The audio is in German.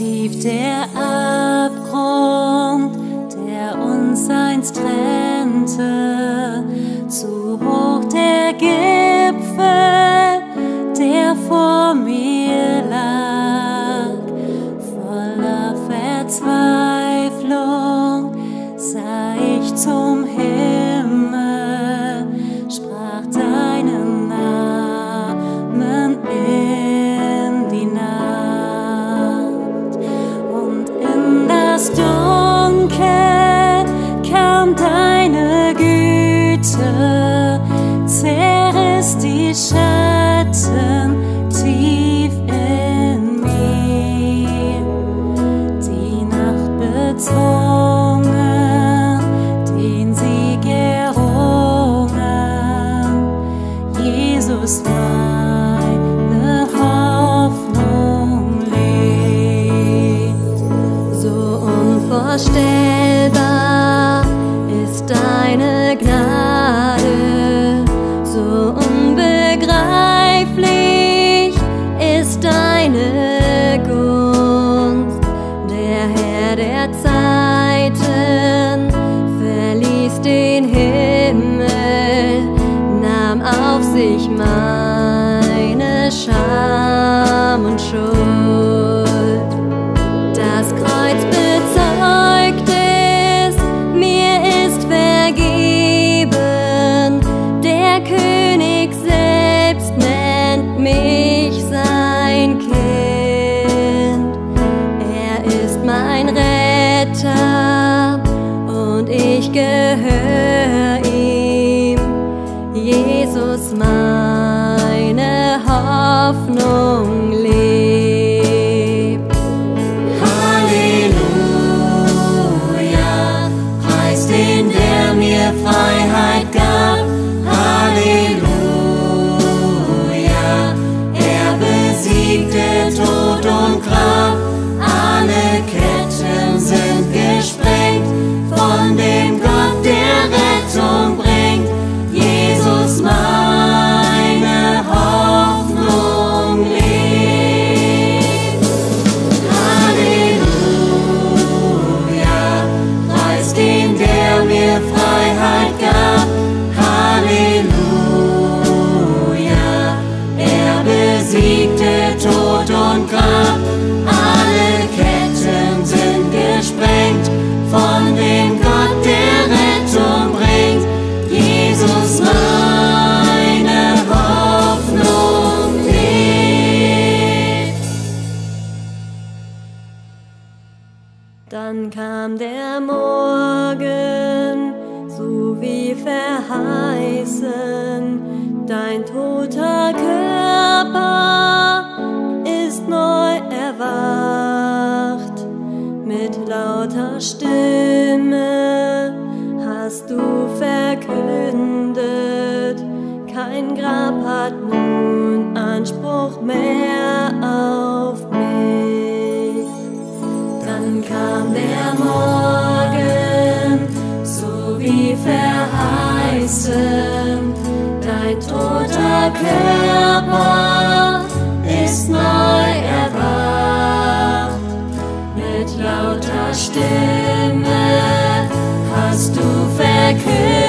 tief der Abgrund, der uns einst trennte, zu hoch der Gipfel, der vor mir lag, voller Verzweiflung sah ich zum Himmel, sprach deinen Namen in die Nacht, und in das Dunkel kam deine Güte, zerriss die Schatten tief in mir, die Nacht bezog. Jesus, meine Hoffnung liegt. So unvorstellbar ist deine Gnade, so unbegreiflich ist deine Gunst. Der Herr der Zeiten verließ den Himmel, nahm auf sich meine Scham und Schuld. Das Kreuz bezeugt es, mir ist vergeben. Der König selbst nennt mich sein Kind. Er ist mein Retter und ich gehöre ihm. Jesus, meine Hoffnung lebt. Halleluja, preis den, der mir Freiheit gab. Halleluja, er besiegte Tod und Grab. Alle Ketten sind gesprengt von dem Gott, der Rettung bringt. Dann kam der Morgen, so wie verheißen, dein toter Körper ist neu erwacht. Mit lauter Stimme hast du verkündet, kein Grab hat nun Anspruch mehr auf mich. Dann kam der Morgen, so wie verheißen, dein toter Körper ist neu erwacht. Mit lauter Stimme hast du verkündet,